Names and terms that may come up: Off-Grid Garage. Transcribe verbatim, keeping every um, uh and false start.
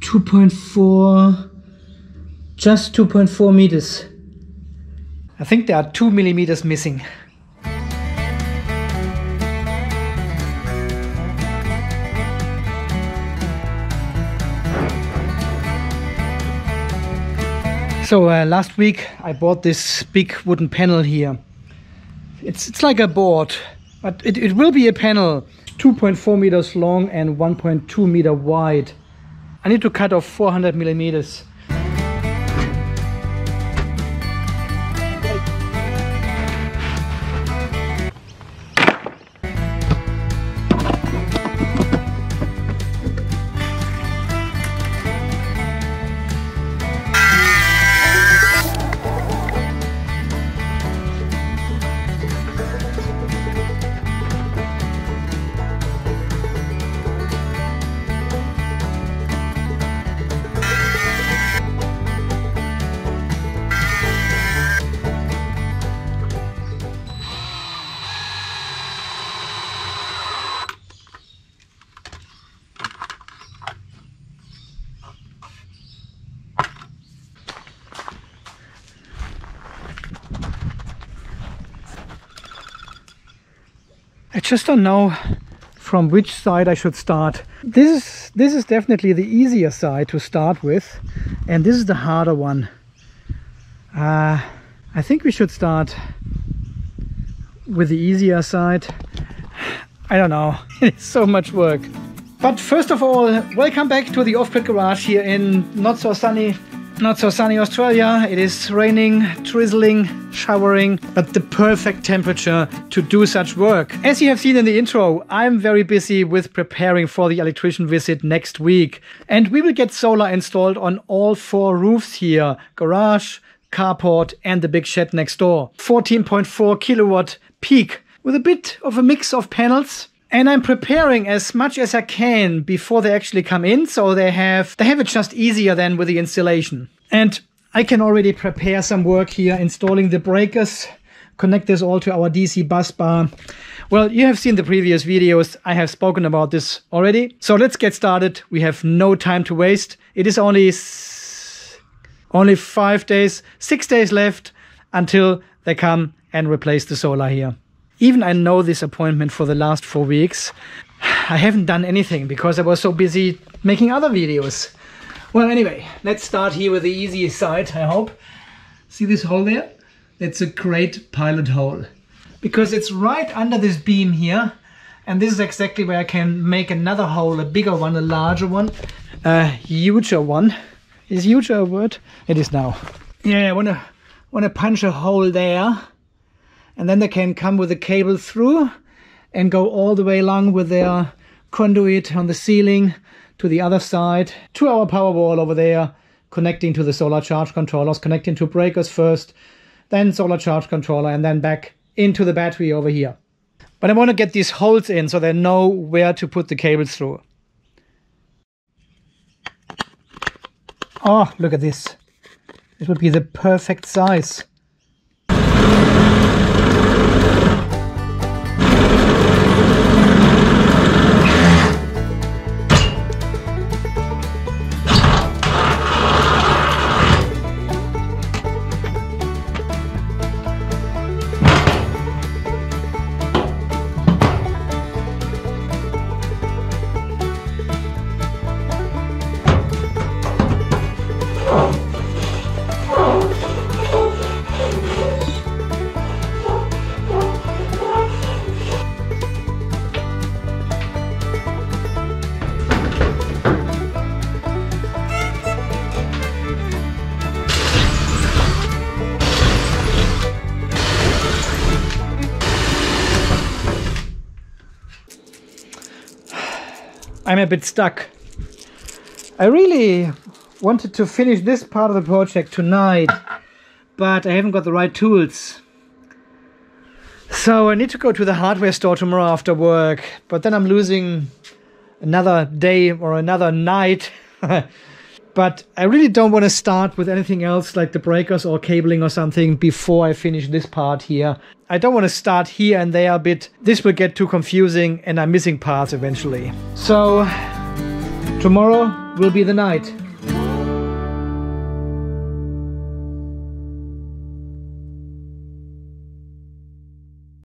two point four, just two point four meters. I think there are two millimeters missing. So uh, last week I bought this big wooden panel here. It's, it's like a board, but it, it will be a panel two point four meters long and one point two meter wide. I need to cut off four hundred millimeters. I just don't know from which side I should start. This is, this is definitely the easier side to start with, and this is the harder one. Uh, I think we should start with the easier side. I don't know, it's so much work. But first of all, welcome back to the Off-Grid Garage here in not so sunny, not so sunny Australia. It is raining, drizzling, showering, but the perfect temperature to do such work. As you have seen in the intro, I'm very busy with preparing for the electrician visit next week. And we will get solar installed on all four roofs here, garage, carport, and the big shed next door. fourteen point four kilowatt peak with a bit of a mix of panels. And I'm preparing as much as I can before they actually come in, so they have they have it just easier than with the installation. And I can already prepare some work here, installing the breakers, connect this all to our D C bus bar. Well, you have seen the previous videos. I have spoken about this already. So let's get started. We have no time to waste. It is only s only five days, six days left until they come and replace the solar here. Even I know this appointment for the last four weeks, I haven't done anything because I was so busy making other videos. Well, anyway, let's start here with the easy side, I hope. See this hole there? That's a great pilot hole because it's right under this beam here. And this is exactly where I can make another hole, a bigger one, a larger one, a huger one. Is huger a word? It is now. Yeah, I wanna, wanna punch a hole there. And then they can come with the cable through and go all the way along with their conduit on the ceiling to the other side, to our power wall over there, connecting to the solar charge controllers, connecting to breakers first, then solar charge controller, and then back into the battery over here. But I want to get these holes in so they know where to put the cables through. Oh, look at this. It would be the perfect size. I'm a bit stuck. I really wanted to finish this part of the project tonight, but I haven't got the right tools. So I need to go to the hardware store tomorrow after work, but then I'm losing another day or another night. But I really don't want to start with anything else like the breakers or cabling or something before I finish this part here. I don't want to start here and there a bit. This will get too confusing and I'm missing parts eventually. So Tomorrow will be the night.